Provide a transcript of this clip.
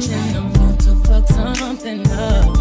something up.